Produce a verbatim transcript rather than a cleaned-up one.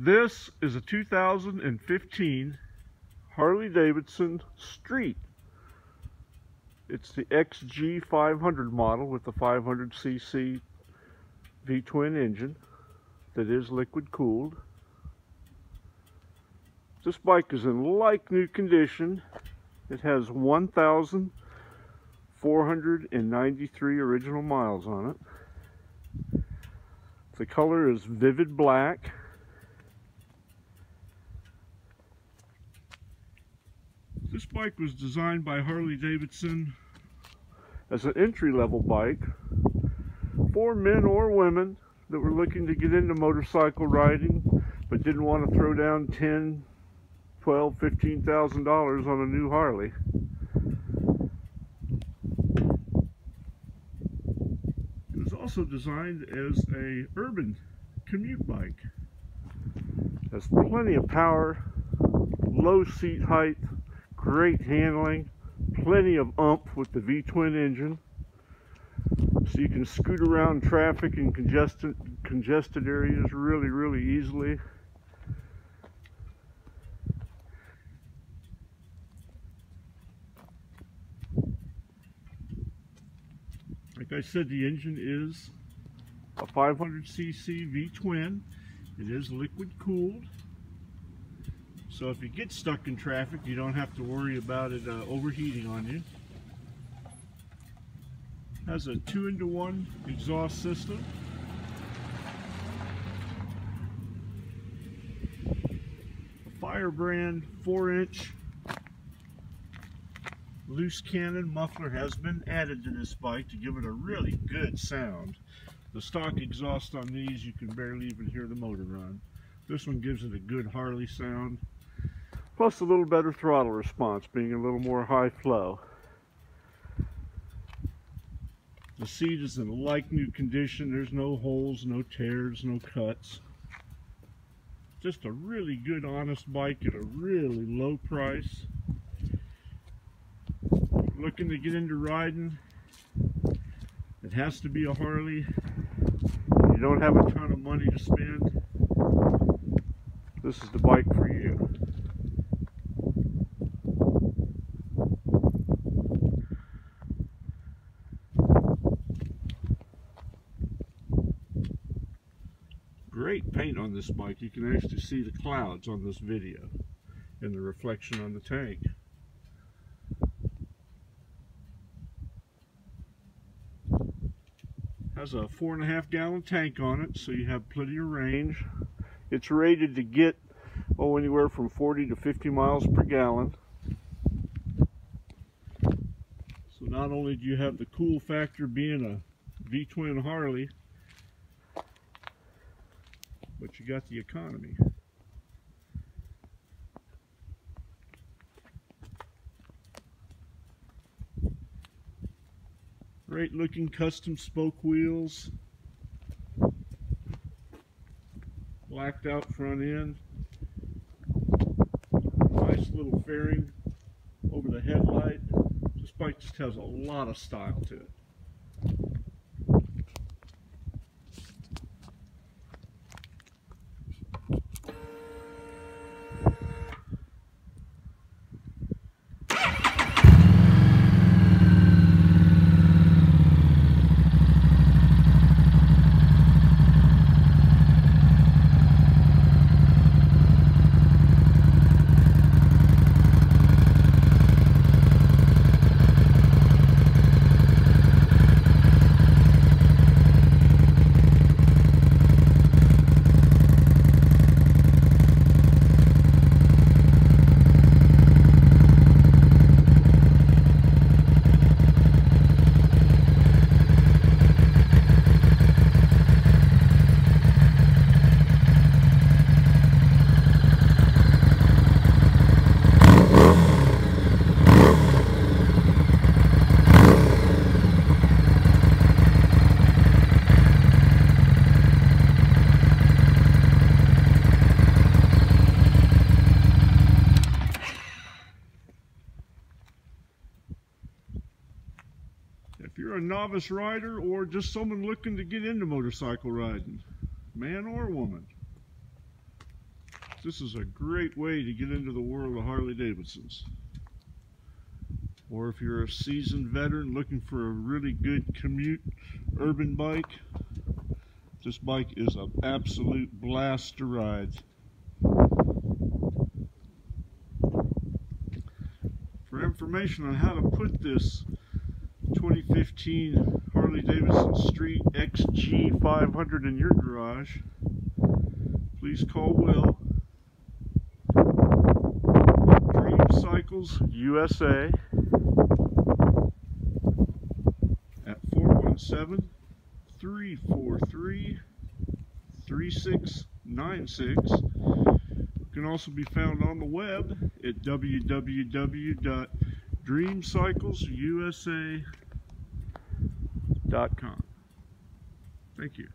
This is a two thousand fifteen Harley-Davidson Street. It's the X G five hundred model with the five hundred C C V-twin engine that is liquid cooled. This bike is in like new condition. It has one thousand four hundred ninety-three original miles on it. The color is vivid black. This bike was designed by Harley-Davidson as an entry-level bike for men or women that were looking to get into motorcycle riding but didn't want to throw down ten, twelve, fifteen thousand dollars on a new Harley. It was also designed as a urban commute bike. It has plenty of power, low seat height, great handling, plenty of oomph with the V-twin engine, so you can scoot around traffic in congested, congested areas really, really easily. Like I said, the engine is a five hundred C C V-twin. It is liquid cooled. So if you get stuck in traffic, you don't have to worry about it uh, overheating on you. Has a two into one exhaust system. A Firebrand four inch loose cannon muffler has been added to this bike to give it a really good sound. The stock exhaust on these, you can barely even hear the motor run. This one gives it a good Harley sound. Plus a little better throttle response, being a little more high flow. The seat is in like new condition. There's no holes, no tears, no cuts. Just a really good, honest bike at a really low price. Looking to get into riding, it has to be a Harley. You don't have a ton of money to spend. This is the bike for you. Great paint on this bike. You can actually see the clouds on this video and the reflection on the tank. Has a four and a half gallon tank on it, so you have plenty of range. It's rated to get oh anywhere from forty to fifty miles per gallon. So not only do you have the cool factor being a V-twin Harley, but you got the economy. Great looking custom spoke wheels. Blacked out front end. Nice little fairing over the headlight. This bike just has a lot of style to it. If you're a novice rider or just someone looking to get into motorcycle riding, man or woman, This is a great way to get into the world of Harley-Davidsons. Or if you're a seasoned veteran looking for a really good commute urban bike, this bike is an absolute blast to ride. For information on how to put this twenty fifteen Harley-Davidson Street X G five hundred in your garage, please call Will at Dream Cycles U S A at four one seven, three four three, three six nine six. You can also be found on the web at w w w dot dream cycles u s a dot com. Thank you.